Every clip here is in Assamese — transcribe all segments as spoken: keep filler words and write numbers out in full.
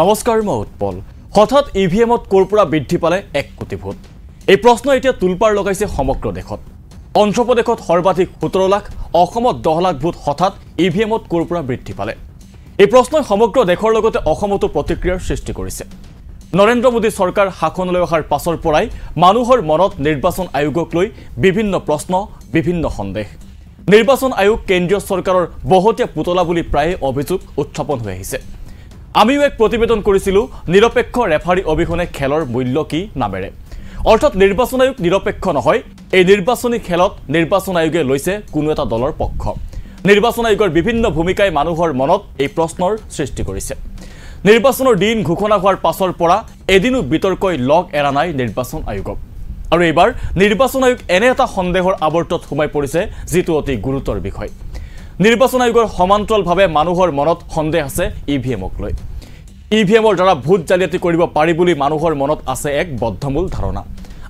নমস্কাৰ মই উৎপল হঠাৎ ইভিএমত কৰপুৰা বৃদ্ধি পালে এক কোটি ভোট এই প্ৰশ্ন এতিয়া তুলপাৰ লগাইছে সমগ্ৰ দেশত অন্ধ্ৰপ্ৰদেশত সৰ্বাধিক সত্তৰ লাখ অসমত দহ লাখ ভোট হঠাৎ ইভিএমত কৰপুৰা বৃদ্ধি পালে এই প্ৰশ্নই সমগ্ৰ দেশৰ লগতে অসমতো প্ৰতিক্ৰিয়াৰ সৃষ্টি কৰিছে নৰেন্দ্ৰ মোদী চৰকাৰ হাখনলৈ অহাৰ পাছৰ পৰাই মানুহৰ মনত নিৰ্বাচন আয়োগক লৈ বিভিন্ন প্ৰশ্ন বিভিন্ন সন্দেহ নিৰ্বাচন আয়োগ কেন্দ্ৰীয় চৰকাৰৰ বহুতে পুতলা বুলি প্ৰায় অভিযোগ উত্থাপন হৈ আহিছে আমিও এক প্ৰতিবেদন কৰিছিলো নিৰপেক্ষ ৰেফাৰী অবিহনে খেলৰ মূল্য কি নামেৰে অৰ্থাৎ নিৰ্বাচন আয়োগ নিৰপেক্ষ নহয় এই নিৰ্বাচনী খেলত নিৰ্বাচন আয়োগে লৈছে কোনো এটা দলৰ পক্ষ নিৰ্বাচন আয়োগৰ বিভিন্ন ভূমিকাই মানুহৰ মনত এই প্ৰশ্নৰ সৃষ্টি কৰিছে নিৰ্বাচনৰ দিন ঘোষণা হোৱাৰ পাছৰ পৰা এদিনো বিতৰ্কই লগ এৰা নাই নিৰ্বাচন আয়োগক আৰু এবাৰ নিৰ্বাচন আয়োগ এনে এটা সন্দেহৰ আৱৰ্তত সোমাই পৰিছে যিটো অতি গুৰুতৰ বিষয় নিৰ্বাচন আয়োগৰ সমান্তৰালভাৱে মানুহৰ মনত সন্দেহ আছে ইভিএমক লৈ ইভিএমৰ দ্বাৰা ভোট জালিয়াতি কৰিব পাৰি বুলি মানুহৰ মনত আছে এক বদ্ধমূল ধাৰণা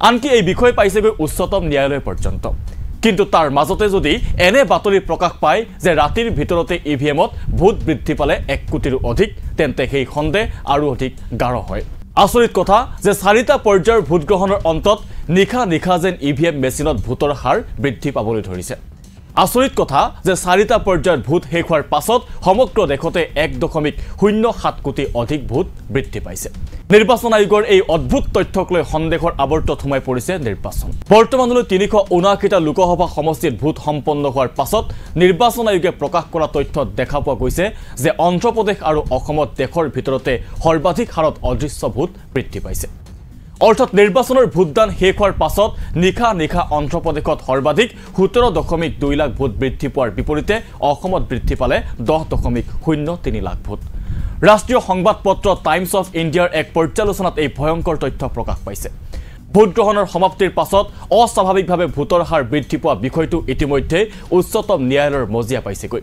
আনকি এই বিষয় পাইছেগৈ উচ্চতম ন্যায়ালয় পৰ্যন্ত কিন্তু তাৰ মাজতে যদি এনে বাতৰি প্ৰকাশ পায় যে ৰাতিৰ ভিতৰতে ইভিএমত ভোট বৃদ্ধি পালে এক কোটিৰ অধিক তেন্তে সেই সন্দেহ আৰু অধিক গাঢ় হয় আচৰিত কথা যে চাৰিটা পৰ্যায়ৰ ভোট গ্ৰহণৰ অন্তত নিখা নিখা যেন ইভিএম মেচিনত ভোটৰ হাৰ বৃদ্ধি পাবলৈ ধৰিছে आश्चर्य कथा जे चारिटा पर्यायत भोट शेष होवार पाছত समग्र देशते एक दशमिक शून्य सात कोटी अधिक भोट बृद्धि पाइसे निर्वाचन आयोगर এই অদ্ভুত তথ্যক লৈ সন্দেহৰ আৱৰ্তত সোমাই পৰিছে নিৰ্বাচন বৰ্তমানলৈ তিনিশ ঊনাশীটা লোকসভা সমষ্টিত ভোট সম্পন্ন হোৱাৰ পাছত নিৰ্বাচন আয়োগে প্ৰকাশ কৰা তথ্যত দেখা পোৱা গৈছে যে অন্ধ্ৰপ্ৰদেশ আৰু অসমত দেশৰ ভিতৰতে সৰ্বাধিক হাৰত অদৃশ্য ভোট বৃদ্ধি পাইছে অর্থাৎ নির্বাচনের ভোটদান শেষ হওয়ার পাছত নিখা নিখা অন্ধ্রপ্রদেশত সর্বাধিক সতের দশমিক দুই লাখ ভোট বৃদ্ধি পাওয়ার বিপরীতে বৃদ্ধি পালে দশ দশমিক শূন্য তিন লাখ ভোট রাষ্ট্রীয় সংবাদপত্র টাইমস অফ ইন্ডিয়ার এক পর্যালোচনাত এই ভয়ঙ্কর তথ্য প্রকাশ পাইছে ভোট গ্রহণের সমাপ্তির পাছত অস্বাভাবিকভাবে ভোটর হার বৃদ্ধি পাওয়া বিষয়টি ইতিমধ্যে উচ্চতম ন্যায়ালয়ের মজিয়া পাইছেগৈ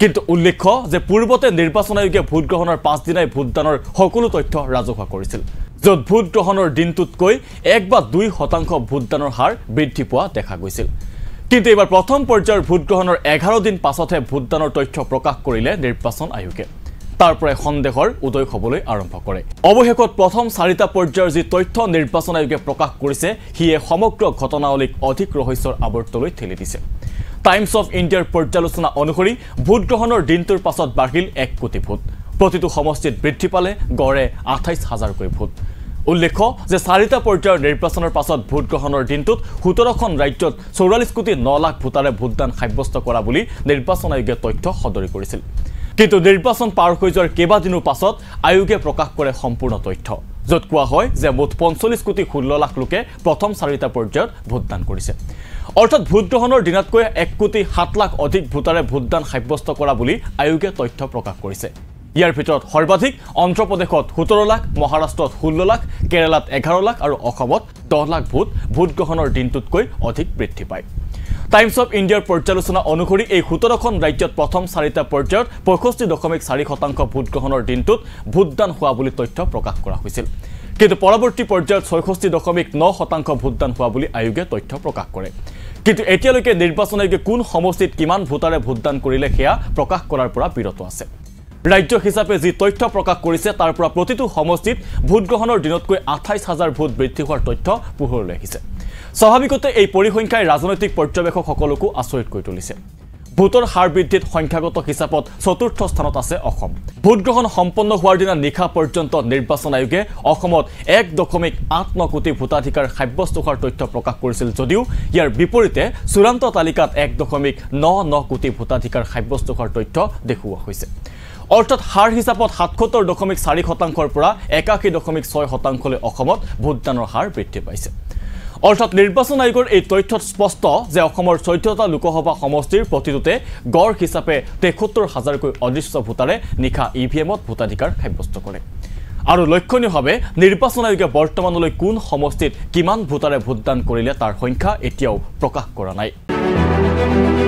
কিন্তু উল্লেখ্য যে পূর্বতে নির্বাচন আয়োগে ভোট গ্রহণের পাঁচদিনাই ভোটদানের সকল তথ্য রাজহুয়া করেছিল যত ভোট গ্ৰহণৰ দিনটোতকৈ এক বা দুই শতাংশ ভোটদানৰ হাৰ বৃদ্ধি পোৱা দেখা গৈছিল কিন্তু এবাৰ প্ৰথম পৰ্যায়ৰ ভোট গ্ৰহণৰ এঘাৰ দিন পাছতহে ভোটদানৰ তথ্য প্ৰকাশ কৰিলে নিৰ্বাচন আয়োগে তাৰ পৰা সন্দেহৰ উদয় হ'বলৈ আৰম্ভ কৰে অৱশেষত প্ৰথম চাৰিটা পৰ্যায়ৰ যি তথ্য নিৰ্বাচন আয়োগে প্ৰকাশ কৰিছে হিয়ে সমগ্ৰ ঘটনাৱলীক অধিক ৰহস্যৰ আৱৰ্তলৈ ঠেলি দিছে টাইমস অফ ইণ্ডিয়াৰ পৰ্যালোচনা অনুসৰি ভোট গ্ৰহণৰ দিনটোৰ পাছত বাঢ়িল এক কোটি ভোট প্ৰতিটো সমষ্টিত বৃদ্ধি পালে গড়ে আঠাইছ হাজাৰকৈ ভোট উল্লেখ্য যে চাৰিটা পৰ্যায়ৰ নিৰ্বাচনৰ পাছত ভোট গ্ৰহণৰ দিনটোত সত্তৰখন ৰাজ্যত চৌৰাল্লিছ কোটি ন লাখ ভোটাৰে ভোটদান সাব্যস্ত কৰা বুলি নিৰ্বাচন আয়োগে তথ্য সদৰি কৰিছিল কিন্তু নিৰ্বাচন পাৰ হৈ যোৱাৰ কেইবাদিনৰ পাছত আয়োগে প্ৰকাশ কৰে সম্পূৰ্ণ তথ্য য'ত কোৱা হয় যে মুঠ পঞ্চল্লিছ কোটি ষোল্ল লাখ লোকে প্ৰথম চাৰিটা পৰ্যায়ত ভোটদান কৰিছে অৰ্থাৎ ভোট গ্ৰহণৰ দিনতকৈ এক কোটি সাত লাখ অধিক ভোটাৰে ভোটদান সাব্যস্ত কৰা বুলি আয়োগে তথ্য প্ৰকাশ কৰিছে ইয়াৰ ভিতৰত সৰ্বাধিক অন্ধ্ৰপ্ৰদেশত সত্তৰ লাখ মহাৰাষ্ট্ৰত ষোল্ল লাখ কেৰালাত এঘাৰ লাখ আৰু অসমত দহ লাখ ভোট ভোট গ্ৰহণৰ দিনটোতকৈ অধিক বৃদ্ধি পায় টাইমস অফ ইণ্ডিয়াৰ পৰ্যালোচনা অনুসৰি এই সত্তৰখন ৰাজ্যত প্ৰথম চাৰিটা পৰ্যায়ত পঁয়ষষ্ঠি দশমিক চাৰি শতাংশ ভোট গ্ৰহণৰ দিনটোত ভোটদান হোৱা বুলি তথ্য প্ৰকাশ কৰা হৈছিল কিন্তু পৰৱৰ্তী পৰ্যায়ত ছয়ষষ্ঠি দশমিক ন শতাংশ ভোটদান হোৱা বুলি আয়োগে তথ্য প্ৰকাশ কৰে কিন্তু এতিয়ালৈকে নিৰ্বাচন আয়োগে কোন সমষ্টিত কিমান ভোটাৰে ভোটদান কৰিলে সেয়া প্ৰকাশ কৰাৰ পৰা বিৰত আছে ৰাজ্য হিচাপে যি তথ্য প্ৰকাশ কৰিছে তাৰ পৰা প্ৰতিটো সমষ্টিত ভোট গ্ৰহণৰ দিনতকৈ আঠাইছ হাজাৰ ভোট বৃদ্ধি হোৱাৰ তথ্য পোহৰলৈ আহিছে স্বাভাৱিকতে এই পৰিসংখ্যাই ৰাজনৈতিক পৰ্যবেক্ষকসকলকো আচৰিত কৰি তুলিছে ভোটৰ হাৰ বৃদ্ধিত সংখ্যাগত হিচাপত চতুৰ্থ স্থানত আছে অসম ভোট গ্ৰহণ সম্পন্ন হোৱাৰ দিনা নিশা পৰ্যন্ত নিৰ্বাচন আয়োগে অসমত এক দশমিক আঠ ন কোটি ভোটাধিকাৰ সাব্যস্ত হোৱাৰ তথ্য প্ৰকাশ কৰিছিল যদিও ইয়াৰ বিপৰীতে চূড়ান্ত তালিকাত এক দশমিক ন ন কোটি ভোটাধিকাৰ সাব্যস্ত হোৱাৰ তথ্য দেখুওৱা হৈছে অৰ্থাৎ হাৰ হিসাবত সাতসত্তৰ দশমিক চাৰি শতাংশৰ পৰা একাশী দশমিক ছয় শতাংশলৈ অসমত ভোটদানৰ হাৰ বৃদ্ধি পাইছে অৰ্থাৎ নিৰ্বাচন আয়োগৰ এই তথ্যত স্পষ্ট যে অসমৰ চৈধ্যটা লোকসভা সমষ্টিৰ প্ৰতিটোতে গড় হিচাপে তেসত্তৰ হাজাৰকৈ অদৃশ্য ভোটাৰে নিশা ইভিএমত ভোটাধিকাৰ সাব্যস্ত কৰে আৰু লক্ষণীয়ভাৱে নিৰ্বাচন আয়োগে বৰ্তমানলৈ কোন সমষ্টিত কিমান ভোটাৰে ভোটদান কৰিলে তাৰ সংখ্যা এতিয়াও প্ৰকাশ কৰা নাই